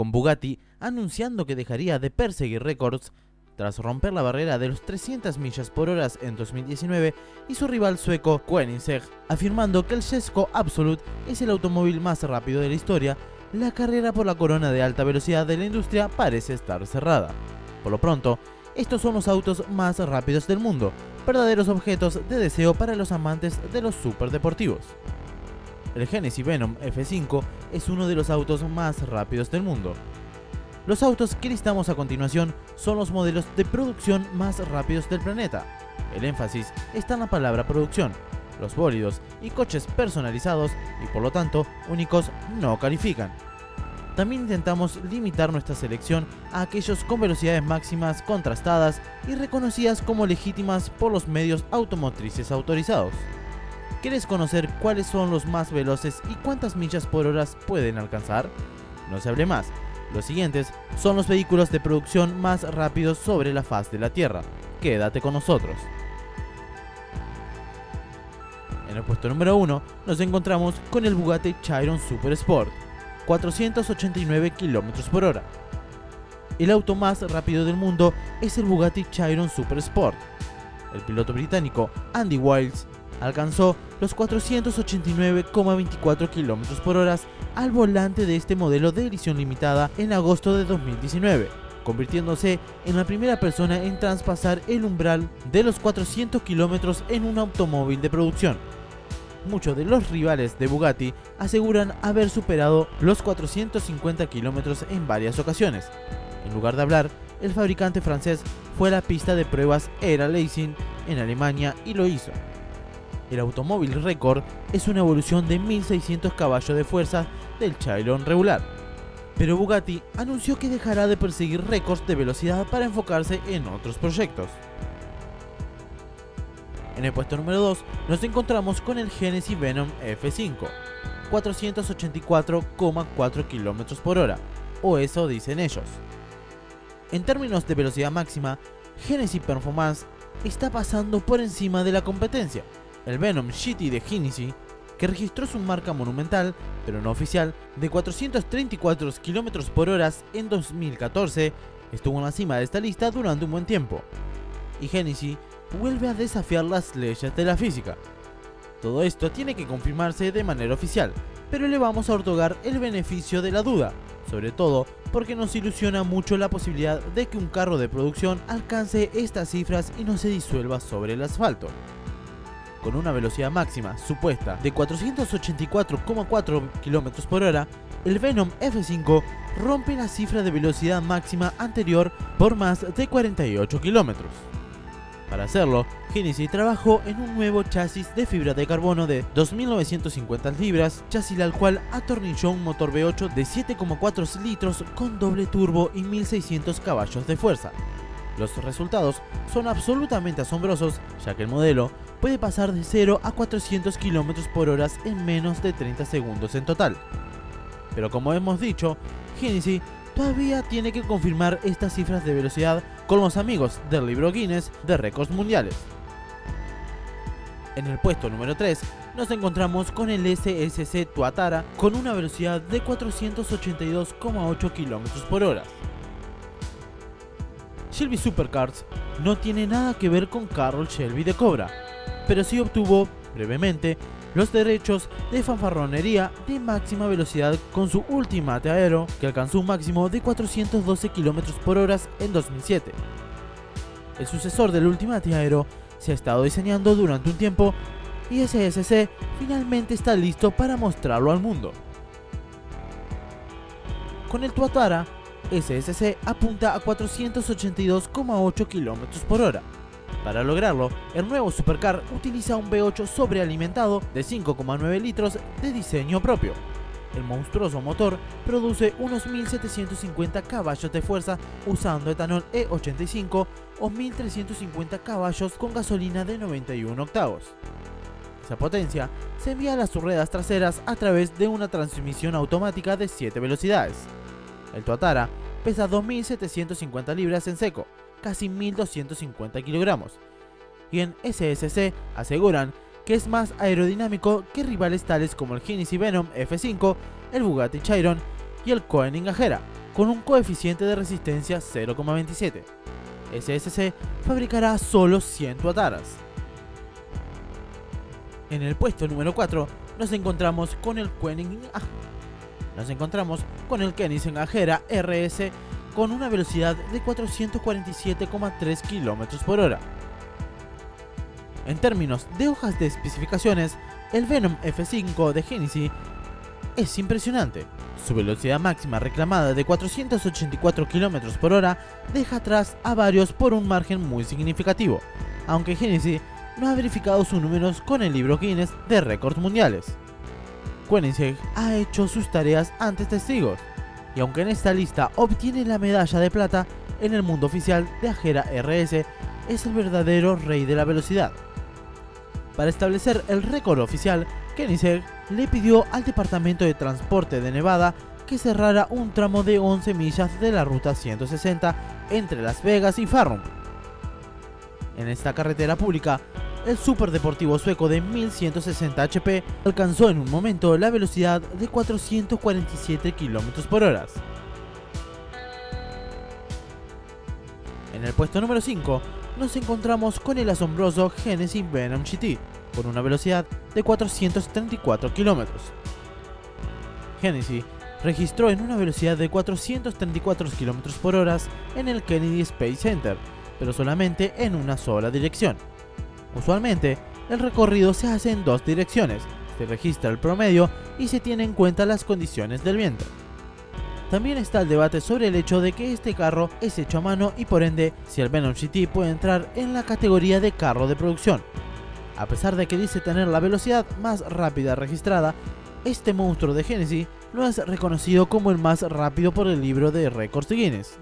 con Bugatti, anunciando que dejaría de perseguir récords tras romper la barrera de los 300 millas por hora en 2019 y su rival sueco Koenigsegg, afirmando que el Jesko Absolute es el automóvil más rápido de la historia, la carrera por la corona de alta velocidad de la industria parece estar cerrada. Por lo pronto, estos son los autos más rápidos del mundo, verdaderos objetos de deseo para los amantes de los superdeportivos. El Hennessey Venom F5 es uno de los autos más rápidos del mundo. Los autos que listamos a continuación son los modelos de producción más rápidos del planeta. El énfasis está en la palabra producción. Los bólidos y coches personalizados y por lo tanto únicos no califican. También intentamos limitar nuestra selección a aquellos con velocidades máximas contrastadas y reconocidas como legítimas por los medios automotrices autorizados. ¿Quieres conocer cuáles son los más veloces y cuántas millas por hora pueden alcanzar? No se hable más. Los siguientes son los vehículos de producción más rápidos sobre la faz de la Tierra. Quédate con nosotros. En el puesto número 1 nos encontramos con el Bugatti Chiron Super Sport, 489 km por hora. El auto más rápido del mundo es el Bugatti Chiron Super Sport. El piloto británico Andy Wiles alcanzó los 489,24 km por hora al volante de este modelo de edición limitada en agosto de 2019, convirtiéndose en la primera persona en traspasar el umbral de los 400 km en un automóvil de producción. Muchos de los rivales de Bugatti aseguran haber superado los 450 km en varias ocasiones. En lugar de hablar, el fabricante francés fue a la pista de pruebas Ehra-Lessien en Alemania y lo hizo. El automóvil récord es una evolución de 1600 caballos de fuerza del Chiron regular. Pero Bugatti anunció que dejará de perseguir récords de velocidad para enfocarse en otros proyectos. En el puesto número 2 nos encontramos con el Genesis Venom F5, 484,4 km por hora, o eso dicen ellos. En términos de velocidad máxima, Genesis Performance está pasando por encima de la competencia. El Venom GT de Hennessey, que registró su marca monumental, pero no oficial, de 434 km por hora en 2014, estuvo en la cima de esta lista durante un buen tiempo. Y Hennessey vuelve a desafiar las leyes de la física. Todo esto tiene que confirmarse de manera oficial, pero le vamos a otorgar el beneficio de la duda, sobre todo porque nos ilusiona mucho la posibilidad de que un carro de producción alcance estas cifras y no se disuelva sobre el asfalto. Con una velocidad máxima supuesta de 484,4 km por hora, el Venom F5 rompe la cifra de velocidad máxima anterior por más de 48 km. Para hacerlo, Hennessey trabajó en un nuevo chasis de fibra de carbono de 2.950 libras, chasis al cual atornilló un motor V8 de 7,4 litros con doble turbo y 1.600 caballos de fuerza. Los resultados son absolutamente asombrosos, ya que el modelo puede pasar de 0 a 400 km por hora en menos de 30 segundos en total. Pero como hemos dicho, Hennessey todavía tiene que confirmar estas cifras de velocidad con los amigos del libro Guinness de récords mundiales. En el puesto número 3 nos encontramos con el SSC Tuatara con una velocidad de 482,8 km por hora. Shelby Supercars no tiene nada que ver con Carroll Shelby de Cobra, pero sí obtuvo, brevemente, los derechos de fanfarronería de máxima velocidad con su Ultimate Aero, que alcanzó un máximo de 412 km por hora en 2007. El sucesor del Ultimate Aero se ha estado diseñando durante un tiempo y SSC finalmente está listo para mostrarlo al mundo. Con el Tuatara, SSC apunta a 482,8 km por hora. Para lograrlo, el nuevo supercar utiliza un V8 sobrealimentado de 5,9 litros de diseño propio. El monstruoso motor produce unos 1.750 caballos de fuerza usando etanol E85 o 1.350 caballos con gasolina de 91 octavos. Esa potencia se envía a las ruedas traseras a través de una transmisión automática de 7 velocidades. El Tuatara pesa 2.750 libras en seco, casi 1.250 kilogramos, y en SSC aseguran que es más aerodinámico que rivales tales como el Hennessey Venom F5, el Bugatti Chiron y el Koenigsegg Agera con un coeficiente de resistencia 0,27. SSC fabricará solo 100 Tuataras. En el puesto número 4 nos encontramos con el Koenigsegg Agera RS con una velocidad de 447,3 km por hora. En términos de hojas de especificaciones, el Venom F5 de Hennessey es impresionante. Su velocidad máxima reclamada de 484 km por hora deja atrás a varios por un margen muy significativo, aunque Hennessey no ha verificado sus números con el libro Guinness de récords mundiales. Koenigsegg ha hecho sus tareas ante testigos, y aunque en esta lista obtiene la medalla de plata, en el mundo oficial de Agera RS es el verdadero rey de la velocidad. Para establecer el récord oficial, Koenigsegg le pidió al Departamento de Transporte de Nevada que cerrara un tramo de 11 millas de la Ruta 160 entre Las Vegas y Farnham. En esta carretera pública, el superdeportivo sueco de 1160 HP alcanzó en un momento la velocidad de 447 km por hora. En el puesto número 5 nos encontramos con el asombroso Hennessey Venom GT con una velocidad de 434 km. Hennessey registró en una velocidad de 434 km por hora en el Kennedy Space Center, pero solamente en una sola dirección. Usualmente, el recorrido se hace en dos direcciones, se registra el promedio y se tiene en cuenta las condiciones del viento. También está el debate sobre el hecho de que este carro es hecho a mano y por ende si el Venom GT puede entrar en la categoría de carro de producción. A pesar de que dice tener la velocidad más rápida registrada, este monstruo de Hennessey no es reconocido como el más rápido por el libro de récords Guinness.